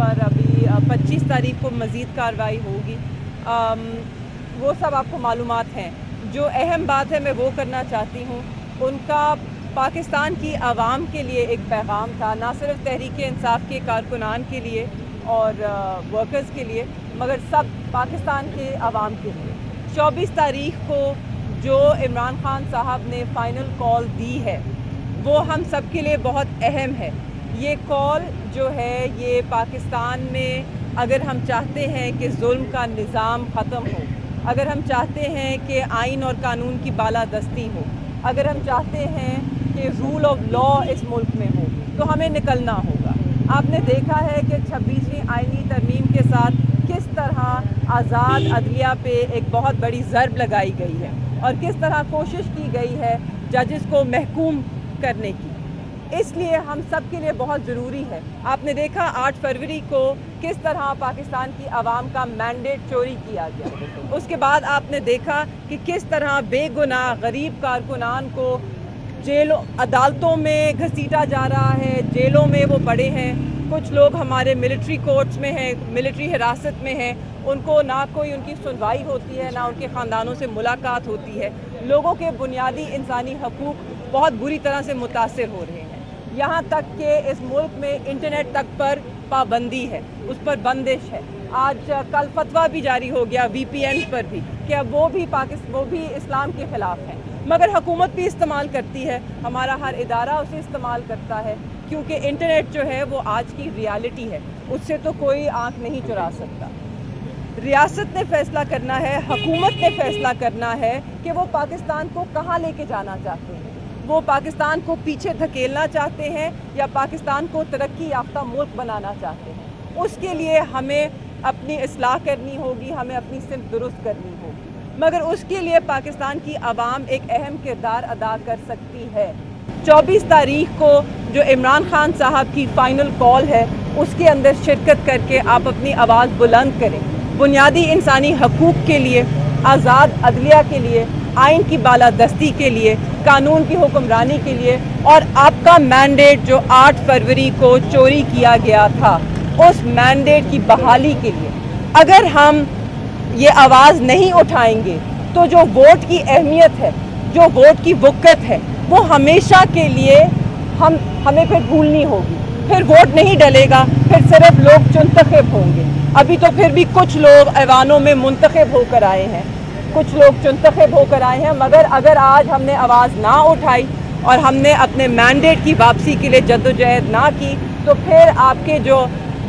पर अभी 25 तारीख को मज़ीद कार्रवाई होगी। वो सब आपको मालूमात हैं। जो अहम बात है मैं वो करना चाहती हूँ, उनका पाकिस्तान की आवाम के लिए एक पैगाम था, ना सिर्फ तहरीक इंसाफ के कारकुनान के लिए और वर्कर्स के लिए मगर सब पाकिस्तान के आवाम के लिए। 24 तारीख को जो इमरान खान साहब ने फ़ाइनल कॉल दी है वो हम सब के लिए बहुत अहम है। ये कॉल जो है ये पाकिस्तान में अगर हम चाहते हैं कि जुल्म का निज़ाम ख़त्म हो, अगर हम चाहते हैं कि आइन और कानून की बालादस्ती हो, अगर हम चाहते हैं कि रूल ऑफ लॉ इस मुल्क में हो, तो हमें निकलना होगा। आपने देखा है कि 26वीं आइनी तरमीम के साथ किस तरह आज़ाद अदलिया पे एक बहुत बड़ी ज़रब लगाई गई है और किस तरह कोशिश की गई है जजेस को महकूम करने की। इसलिए हम सब के लिए बहुत ज़रूरी है। आपने देखा 8 फरवरी को किस तरह पाकिस्तान की आवाम का मैंडेट चोरी किया गया। उसके बाद आपने देखा कि किस तरह बेगुनाह गरीब कारकुनान को जेलों अदालतों में घसीटा जा रहा है, जेलों में वो पड़े हैं। कुछ लोग हमारे मिलिट्री कोर्ट्स में हैं, मिलिट्री हिरासत में हैं, उनको ना कोई उनकी सुनवाई होती है, ना उनके ख़ानदानों से मुलाकात होती है। लोगों के बुनियादी इंसानी हकूक़ बहुत बुरी तरह से मुतासर हो रहे हैं। यहाँ तक कि इस मुल्क में इंटरनेट तक पर पाबंदी है, उस पर बंदिश है। आज कल फतवा भी जारी हो गया VPN पर भी, क्या वो भी इस्लाम के ख़िलाफ़ हैं, मगर हुकूमत भी इस्तेमाल करती है, हमारा हर इदारा उसे इस्तेमाल करता है, क्योंकि इंटरनेट जो है वो आज की रियलिटी है, उससे तो कोई आंख नहीं चुरा सकता। रियासत ने फ़ैसला करना है, हुकूमत ने फ़ैसला करना है कि वो पाकिस्तान को कहाँ लेके जाना चाहते हैं। वो पाकिस्तान को पीछे धकेलना चाहते हैं या पाकिस्तान को तरक्की याफ्ता मुल्क बनाना चाहते हैं। उसके लिए हमें अपनी इस्लाह करनी होगी, हमें अपनी सिम्त दुरुस्त करनी होगी, मगर उसके लिए पाकिस्तान की आवाम एक अहम किरदार अदा कर सकती है। 24 तारीख को जो इमरान खान साहब की फ़ाइनल कॉल है उसके अंदर शिरकत करके आप अपनी आवाज़ बुलंद करें, बुनियादी इंसानी हकूक़ के लिए, आज़ाद अदलिया के लिए, आइन की बालादस्ती के लिए, कानून की हुक्मरानी के लिए, और आपका मैंडेट जो 8 फरवरी को चोरी किया गया था उस मैंडेट की बहाली के लिए। अगर हम ये आवाज़ नहीं उठाएंगे तो जो वोट की अहमियत है, जो वोट की वक़्त है, वो हमेशा के लिए हमें फिर भूलनी होगी। फिर वोट नहीं डलेगा, फिर सिर्फ लोग चुनतखब होंगे। अभी तो फिर भी कुछ लोग ऐवानों में मुंतखब होकर आए हैं, कुछ लोग चुनतखब होकर आए हैं, मगर अगर आज हमने आवाज़ ना उठाई और हमने अपने मैंडेट की वापसी के लिए जद्दोजहद ना की तो फिर आपके जो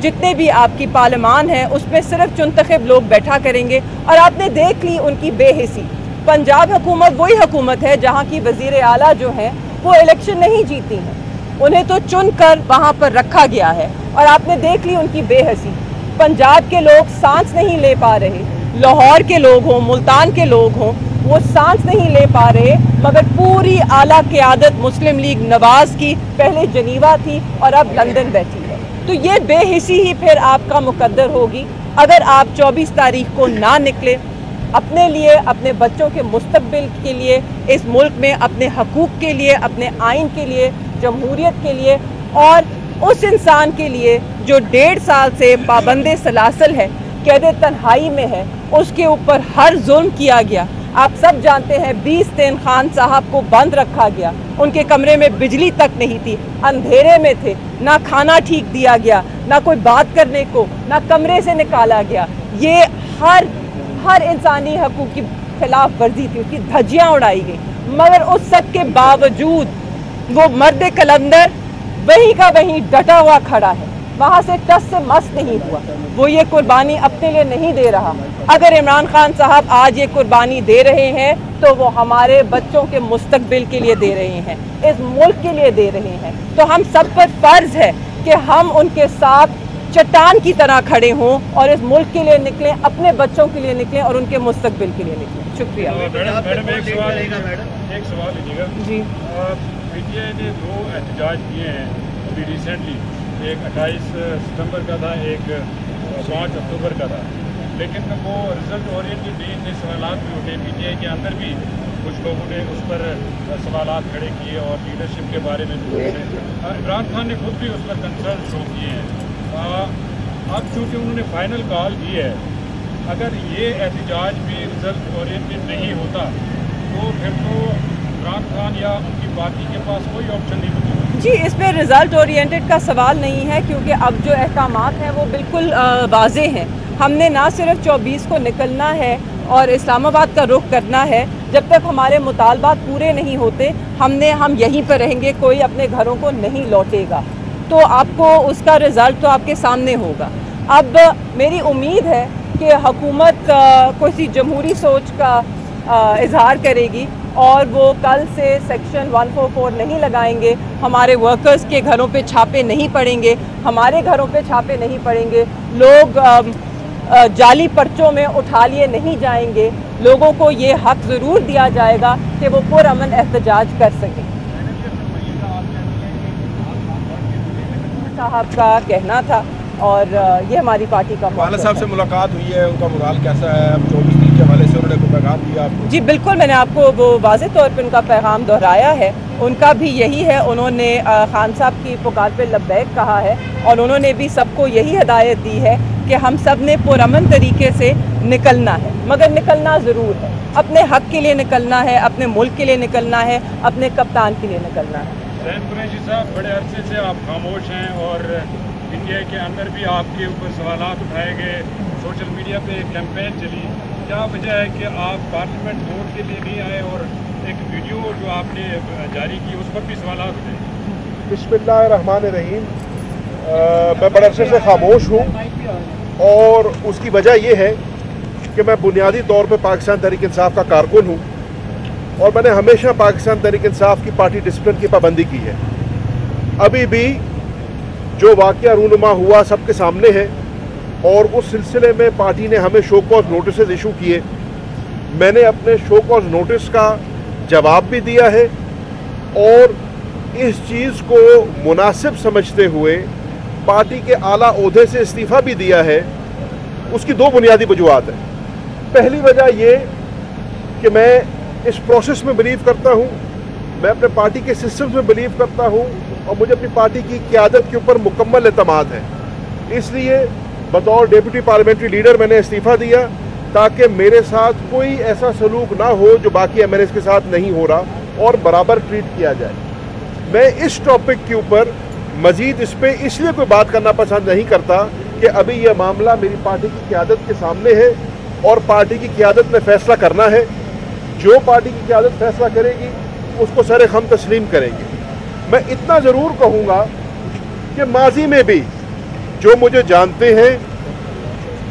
जितने भी आपकी पार्लियामान है उसमें सिर्फ चुनतखब लोग बैठा करेंगे। और आपने देख ली उनकी बेहिसी। पंजाब हुकूमत वही हुकूमत है जहाँ की वज़ीर आला जो हैं वो इलेक्शन नहीं जीती हैं, उन्हें तो चुन कर वहाँ पर रखा गया है, और आपने देख ली उनकी बेहसी। पंजाब के लोग सांस नहीं ले पा रहे, लाहौर के लोग हों, मुल्तान के लोग हों, वो सांस नहीं ले पा रहे, मगर पूरी आला क़यादत मुस्लिम लीग नवाज़ की पहले जनीवा थी और अब लंदन बैठी है, तो ये बेहिसी ही फिर आपका मुकद्दर होगी अगर आप 24 तारीख को ना निकले। अपने लिए, अपने बच्चों के मुस्तकबिल के लिए, इस मुल्क में अपने हकूक़ के लिए, अपने आइन के लिए, जमहूरियत के लिए, और उस इंसान के लिए जो 1.5 साल से पाबंद सलासल है, कैद तन्हाई में है, उसके ऊपर हर जुल्म किया गया। आप सब जानते हैं 20 दिन खान साहब को बंद रखा गया, उनके कमरे में बिजली तक नहीं थी, अंधेरे में थे, ना खाना ठीक दिया गया, ना कोई बात करने को, ना कमरे से निकाला गया। ये हर इंसानी हकूक़ की खिलाफ वर्जी थी, उसकी धज्जियाँ उड़ाई गई, मगर उस सब के बावजूद वो मर्द कलंदर वहीं का वहीं डटा हुआ खड़ा है, वहाँ से टस से मस नहीं हुआ। वो ये कुर्बानी अपने लिए नहीं दे रहा। अगर इमरान खान साहब आज ये कुर्बानी दे रहे हैं तो वो हमारे बच्चों के मुस्तकबिल के लिए दे रहे हैं, इस मुल्क के लिए दे रहे हैं, तो हम सब पर फ़र्ज़ है कि हम उनके साथ चट्टान की तरह खड़े हों और इस मुल्क के लिए निकलें, अपने बच्चों के लिए निकलें और उनके मुस्तकबिल के लिए निकलें। शुक्रिया। जी, मीडिया ने 2 एहतजाज किए हैं अभी रिसेंटली, एक 28 सितंबर का था, एक 5 अक्टूबर का था, लेकिन वो रिजल्ट ओरिएंटेड भी इन सवाल भी उठे। पीटीआई के अंदर भी कुछ लोगों ने उस पर सवाल खड़े किए और लीडरशिप के बारे में भी पूछे। इमरान खान ने खुद भी उस पर कंसर्न शो किए हैं। अब चूँकि उन्होंने फाइनल कॉल दी है, अगर ये एहतजाज भी रिजल्ट ओरिएंटेड नहीं होता तो फिर तो इमरान खान या उनकी पार्टी के पास कोई ऑप्शन नहीं होता। जी, इस पर रिजल्ट ओरिएंटेड का सवाल नहीं है क्योंकि अब जो अहकाम हैं वो बिल्कुल वाजे हैं। हमने ना सिर्फ 24 को निकलना है और इस्लामाबाद का रुख करना है। जब तक हमारे मुतालबात पूरे नहीं होते हम यहीं पर रहेंगे, कोई अपने घरों को नहीं लौटेगा। तो आपको उसका रिज़ल्ट तो आपके सामने होगा। अब मेरी उम्मीद है कि हुकूमत किसी जमहूरी सोच का इजहार करेगी और वो कल से सेक्शन 144 नहीं लगाएंगे, हमारे वर्कर्स के घरों पे छापे नहीं पड़ेंगे, हमारे घरों पे छापे नहीं पड़ेंगे, लोग जाली पर्चों में उठा लिए नहीं जाएंगे। लोगों को ये हक ज़रूर दिया जाएगा कि वो पुरअमन एहतजाज कर सकें। साहब का कहना था और ये हमारी पार्टी का वाला साहब से मुलाकात हुई है, उनका मुराल कैसा है? अब 24 के हवाले से उन्होंने कोई पैगाम दिया आपको? जी बिल्कुल, मैंने आपको वो वाज़ेह तौर पर उनका पैगाम दोहराया है। उनका भी यही है, उन्होंने खान साहब की पुकार पर लब्बैक कहा है और उन्होंने भी सबको यही हदायत दी है कि हम सब ने पुरअमन तरीके से निकलना है, मगर निकलना ज़रूर है। अपने हक के लिए निकलना है, अपने मुल्क के लिए निकलना है, अपने कप्तान के लिए निकलना है। सैयद कुरैशी साहब, बड़े अरसे से आप खामोश हैं और इंडिया के अंदर भी आपके ऊपर सवाल उठाए गए, सोशल मीडिया पे एक कैंपेन चली, क्या वजह है कि आप पार्लियामेंट वोट के लिए नहीं आए? और एक वीडियो जो आपने जारी की उस पर भी सवाल उठाए। बिस्मिल्लाह रहमान रहीम, मैं बड़े अरसे से खामोश हूँ और उसकी वजह यह है कि मैं बुनियादी तौर पर पाकिस्तान तहरीक-ए-इंसाफ का कारकुन हूँ और मैंने हमेशा पाकिस्तान तहरीक-ए-इंसाफ की पार्टी डिसिप्लिन की पाबंदी की है। अभी भी जो वाक़या रूनुमा हुआ सबके सामने है और उस सिलसिले में पार्टी ने हमें शो कॉज नोटिस इशू किए। मैंने अपने शो कॉज नोटिस का जवाब भी दिया है और इस चीज़ को मुनासिब समझते हुए पार्टी के आला ओहदे से इस्तीफ़ा भी दिया है। उसकी दो बुनियादी वजूहत है। पहली वजह ये कि मैं इस प्रोसेस में बिलीव करता हूँ, मैं अपने पार्टी के सिस्टम में बिलीव करता हूँ और मुझे अपनी पार्टी की क़यादत के ऊपर मुकम्मल एतमाद है। इसलिए बतौर डिप्टी पार्लियामेंट्री लीडर मैंने इस्तीफ़ा दिया ताकि मेरे साथ कोई ऐसा सलूक ना हो जो बाकी MLAs के साथ नहीं हो रहा और बराबर ट्रीट किया जाए। मैं इस टॉपिक के ऊपर मजीद इस पर इसलिए कोई बात करना पसंद नहीं करता कि अभी यह मामला मेरी पार्टी की क़यादत के सामने है और पार्टी की क़यादत ने फैसला करना है। जो पार्टी की क़यादत फैसला करेगी उसको सरे खम तस्लीम करेंगे। मैं इतना ज़रूर कहूँगा कि माजी में भी जो मुझे जानते हैं,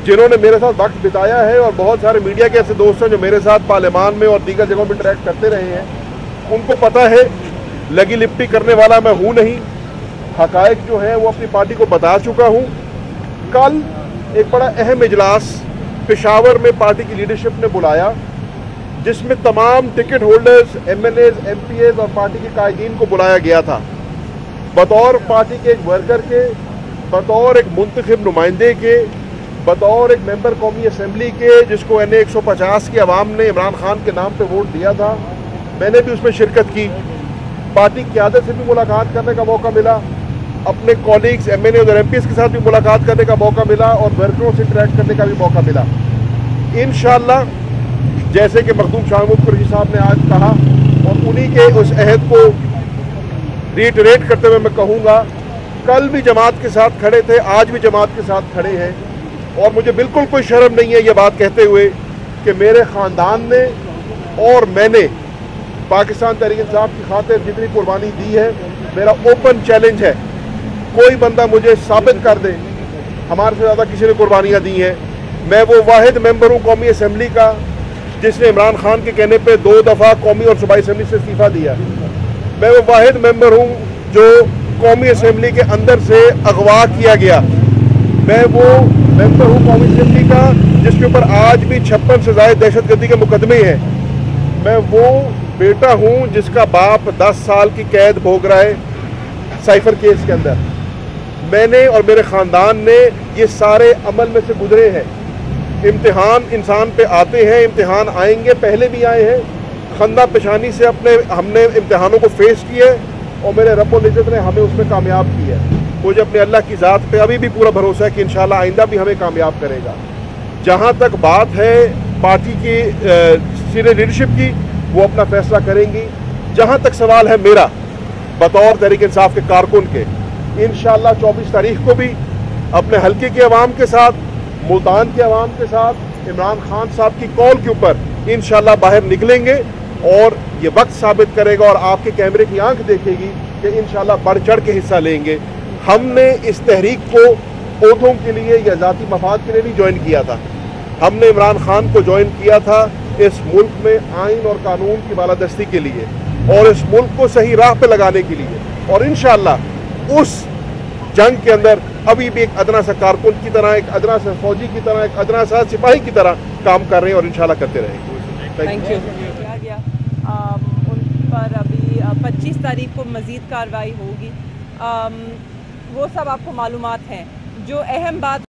जिन्होंने मेरे साथ वक्त बिताया है और बहुत सारे मीडिया के ऐसे दोस्त हैं जो मेरे साथ पार्लियामान में और दीगर जगहों पर इंटरेक्ट करते रहे हैं, उनको पता है लगी लिपटी करने वाला मैं हूँ नहीं। हक़ाइक़ जो है वो अपनी पार्टी को बता चुका हूँ। कल एक बड़ा अहम इजलास पेशावर में पार्टी की लीडरशिप ने बुलाया जिसमें तमाम टिकट होल्डर्स, MLAs, MPAs और पार्टी के कायदीन को बुलाया गया था। बतौर पार्टी के एक वर्कर के, बतौर एक मुंतखब नुमाइंदे के, बतौर एक मेंबर कौमी असम्बली के जिसको NA 150 की आवाम ने इमरान खान के नाम पर वोट दिया था, मैंने भी उसमें शिरकत की। पार्टी की क़यादत से भी मुलाकात करने का मौका मिला, अपने कॉलीग्स MLAs और MPs के साथ भी मुलाकात करने का मौका मिला और वर्करों से इंटरेक्ट करने का भी मौका मिला। इंशाअल्लाह जैसे कि मखदूम शाहमूद कुरैशी साहब ने आज कहा और उन्हीं के उस अहद को रीटरेट करते हुए मैं कहूँगा, कल भी जमात के साथ खड़े थे, आज भी जमात के साथ खड़े हैं और मुझे बिल्कुल कोई शर्म नहीं है ये बात कहते हुए कि मेरे ख़ानदान ने और मैंने पाकिस्तान तहरीक-ए-इंसाफ की खातिर जितनी कुर्बानी दी है। मेरा ओपन चैलेंज है, कोई बंदा मुझे साबित कर दे हमारे से ज़्यादा किसी ने कुर्बानियाँ दी हैं। मैं वो वाहिद मेंबर हूँ कौमी असम्बली का जिसने इमरान खान के कहने पे 2 दफ़ा कौमी और सूबाई असम्बली से इस्तीफ़ा दिया। मैं वो वाहिद मेंबर हूँ जो कौमी असम्बली के अंदर से अगवा किया गया। मैं वो मेंबर हूँ कौमी असम्बली का जिसके ऊपर आज भी 56 से ज़ायद दहशतगर्दी के मुकदमे हैं। मैं वो बेटा हूँ जिसका बाप 10 साल की कैद भोग रहा है साइफर केस के अंदर। मैंने और मेरे ख़ानदान ने ये सारे अमल में से गुजरे हैं। इम्तिहान इंसान पे आते हैं, इम्तिहान आएंगे, पहले भी आए हैं। खंदा पेशानी से हमने इम्तिहानों को फेस किए और मेरे रब्बुल इज़्ज़त ने हमें उसमें कामयाब किया। मुझे अपने अल्लाह की ज़ात पे अभी भी पूरा भरोसा है कि इंशाल्लाह आइंदा भी हमें कामयाब करेगा। जहाँ तक बात है पार्टी की सीनियर लीडरशिप की, वो अपना फैसला करेंगी। जहाँ तक सवाल है मेरा बतौर तहरीक इंसाफ के कारकुन के, इंशाल्लाह 24 तारीख को भी अपने हल्के के अवाम के साथ, मुल्तान के अवाम के साथ इमरान खान साहब की कॉल के ऊपर इंशाल्लाह बाहर निकलेंगे और ये वक्त साबित करेगा और आपके कैमरे की आँख देखेगी कि इंशाल्लाह बढ़ चढ़ के हिस्सा लेंगे। हमने इस तहरीक को पौधों के लिए या ज़ाती मफाद के लिए नहीं ज्वाइन किया था, हमने इमरान खान को ज्वाइन किया था इस मुल्क में आइन और कानून की बालादस्ती के लिए और इस मुल्क को सही राह पे लगाने के लिए। और इंशाल्लाह उस जंग के अंदर अभी भी एक अदना सा कारकुन की तरह, एक अदना सा फौजी की तरह, एक अदना सा सिपाही की तरह काम कर रहे हैं और इंशाल्लाह करते रहेंगे। Thank you. क्या गया उन पर अभी 25 तारीख को मज़ीद कार्रवाई होगी, वो सब आपको मालूमात हैं। जो अहम बात